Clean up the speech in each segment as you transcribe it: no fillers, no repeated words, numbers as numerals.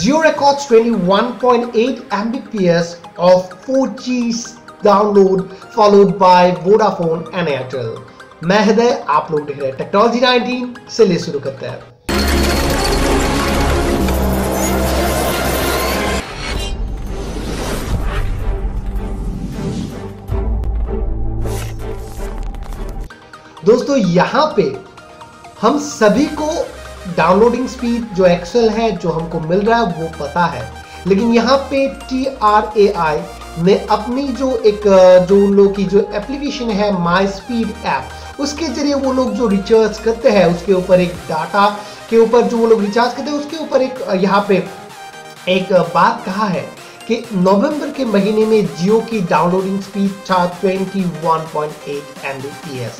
Jio records 21.8 Mbps of 4G's download followed by Vodafone and Airtel. मैं हृदय, आप लोग देख रहे हैं टेक्नोलॉजी 19 से ले शुरू करते हैं। दोस्तों यहाँ पे हम सभी को डाउनलोडिंग स्पीड जो एक्सेल है जो हमको मिल रहा है वो पता है, लेकिन यहाँ पे TRAI ने अपनी जो उन लोग की जो एप्लीकेशन है MySpeed ऐप, उसके जरिए वो लोग जो रिचार्ज करते हैं उसके ऊपर एक डाटा के ऊपर जो वो लोग रिचार्ज करते हैं उसके ऊपर एक यहाँ पे एक बात कहा है कि नवंबर के महीने में जियो की डाउनलोडिंग स्पीड था 21.8 Mbps।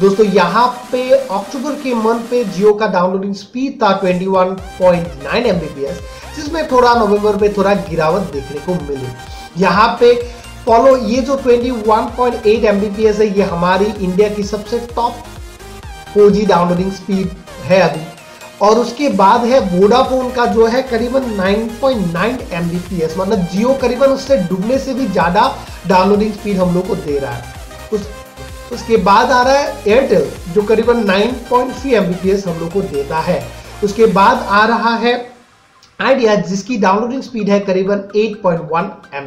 दोस्तों यहाँ पे अक्टूबर के मंथ पे जियो का डाउनलोडिंग स्पीड था 21.9 Mbps, जिसमें थोड़ा नवंबर में थोड़ा गिरावट देखने को मिली। यहाँ पे फॉलो ये जो 21.8 Mbps है ये हमारी इंडिया की सबसे टॉप 4G डाउनलोडिंग स्पीड है अभी, और उसके बाद है वोडाफोन का जो है करीबन 9.9 Mbps, मतलब जियो करीबन उससे दुगने से भी ज़्यादा डाउनलोडिंग स्पीड हम लोग को दे रहा है। उसके बाद आ रहा है एयरटेल जो करीबन 9.3 Mbps हम लोग को देता है। उसके बाद आ रहा है आइडिया जिसकी डाउनलोडिंग स्पीड है करीबन 8.1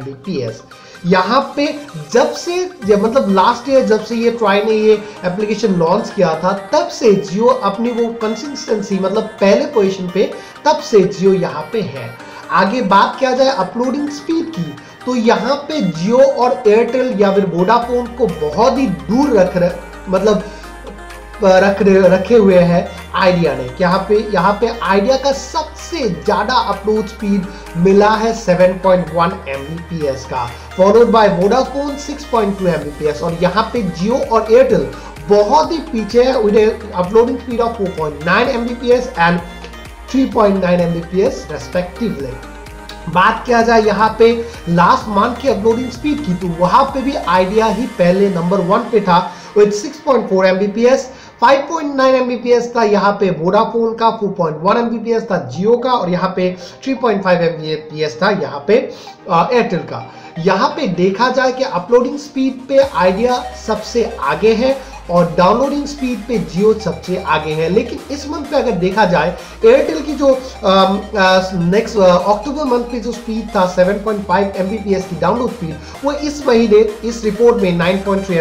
Mbps। यहाँ पे जब से मतलब लास्ट ईयर जब से ये ट्राई ने ये एप्लीकेशन लॉन्च किया था तब से जियो अपनी वो कंसिस्टेंसी मतलब पहले पोजीशन पे तब से जियो यहाँ पे है। आगे बात किया जाए अपलोडिंग स्पीड की तो यहाँ पे जियो और एयरटेल या फिर वोडाफोन को बहुत ही दूर रखे हुए हैं आइडिया ने। यहाँ पे आइडिया का सबसे ज़्यादा अपलोड स्पीड मिला है 7.1 Mbps का, फॉलोड बाय वोडाफोन 6.2 Mbps, और यहाँ पे जियो और एयरटेल बहुत ही पीछे है उन्हें uploading speed of 4.9 Mbps and 3.9 Mbps respectively. बात किया जाए यहाँ पे लास्ट मंथ की अपलोडिंग स्पीड की तो वहाँ पे भी आइडिया ही पहले नंबर 1 पे था विद 6.4 Mbps, 5.9 Mbps था यहाँ पे वोडाफोन का, 4.1 Mbps था जियो का, और यहाँ पे 3.5 Mbps था यहाँ पे एयरटेल का। यहाँ पे देखा जाए कि अपलोडिंग स्पीड पे आइडिया सबसे आगे है और डाउनलोडिंग स्पीड पे जियो सबसे आगे है, लेकिन इस मंथ पे अगर देखा जाए एयरटेल की जो नेक्स्ट अक्टूबर मंथ पे जो स्पीड था 7.5 Mbps की डाउनलोड स्पीड, वो इस महीने इस रिपोर्ट में 9.3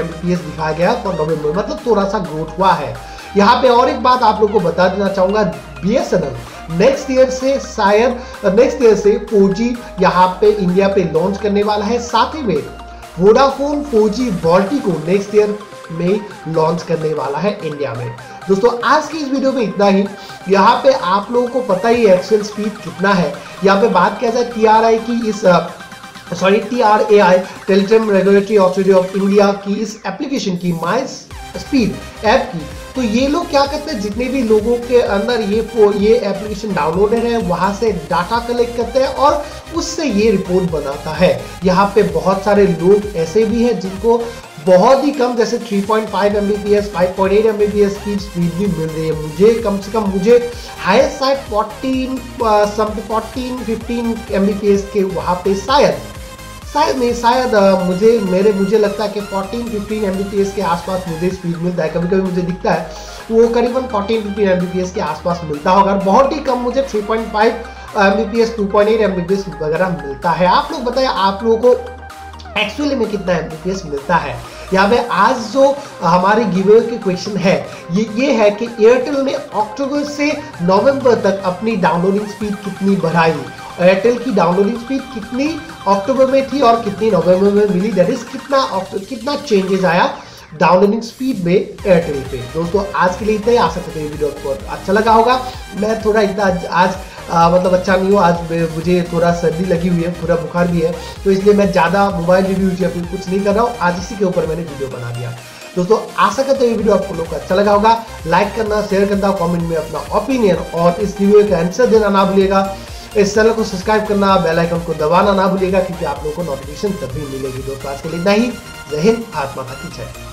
Mbps दिखाया गया फॉर नवंबर, मतलब थोड़ा सा ग्रोथ हुआ है यहाँ पे। और एक बात आप लोगों को बता देना चाहूँगा, BSNL नेक्स्ट ईयर से 4G यहाँ पे इंडिया पे लॉन्च करने वाला है, साथ ही में वोडाफोन 4G VoLTE को नेक्स्ट ईयर में लॉन्च करने वाला है इंडिया में। दोस्तों आज की इस वीडियो में इतना ही। यहाँ पे आप लोगों को पता ही एक्सेल स्पीड कितना है। यहाँ पे बात किया जाए TRAI की इस TRAI telecom regulatory authority of India की इस एप्लीकेशन की MySpeed ऐप की, तो ये लोग क्या करते हैं जितने भी लोगों के अंदर ये एप्लीकेशन डाउनलोडेड है वहाँ से डाटा कलेक्ट करते हैं और उससे ये रिपोर्ट बनाता है। यहाँ पे बहुत सारे लोग ऐसे भी हैं जिनको बहुत ही कम जैसे 3.5 Mbps, 5.8 Mbps की स्पीड भी मिल रही है। मुझे कम से कम मुझे हाईएस्ट शायद 14, 15 Mbps के वहाँ पे मुझे लगता है कि 14, 15 Mbps के आसपास मुझे स्पीड मिलता है। कभी कभी मुझे दिखता है वो करीबन 14, 15 Mbps के आसपास मिलता होगा, और बहुत ही कम मुझे 3.5 Mbps, 2.8 Mbps वगैरह मिलता है। आप लोग बताएं आप लोगों को एक्चुअली में कितना Mbps मिलता है। यहाँ पे आज जो हमारे गिवे के क्वेश्चन है ये है कि एयरटेल ने अक्टूबर से नवंबर तक अपनी डाउनलोडिंग स्पीड कितनी बढ़ाई, एयरटेल की डाउनलोडिंग स्पीड कितनी अक्टूबर में थी और कितनी नवंबर में मिली, दैट इज कितना चेंजेस आया डाउनलोडिंग स्पीड में एयरटेल पे। दोस्तों आज के लिए इतना ही। आशा करते हैं वीडियो आपको अच्छा लगा होगा। मैं थोड़ा इतना आज मतलब अच्छा नहीं हो, आज मुझे थोड़ा सर्दी लगी हुई है, थोड़ा बुखार भी है, तो इसलिए मैं ज़्यादा मोबाइल रिव्यूज या फिर कुछ नहीं कर रहा हूँ, आज इसी के ऊपर मैंने वीडियो बना दिया। दोस्तों आशा करते हैं ये वीडियो आप लोगों को अच्छा लगा होगा। लाइक करना, शेयर करना, कॉमेंट में अपना ओपिनियन और इस वीडियो का आंसर देना ना भूलिएगा। इस चैनल को सब्सक्राइब करना, बेल आइकन को दबाना ना भूलिएगा, क्योंकि आप लोगों को नोटिफिकेशन तभी मिलेगी। दोस्तों आज के लिए इतना ही। जय हिंद, आत्मा की जय।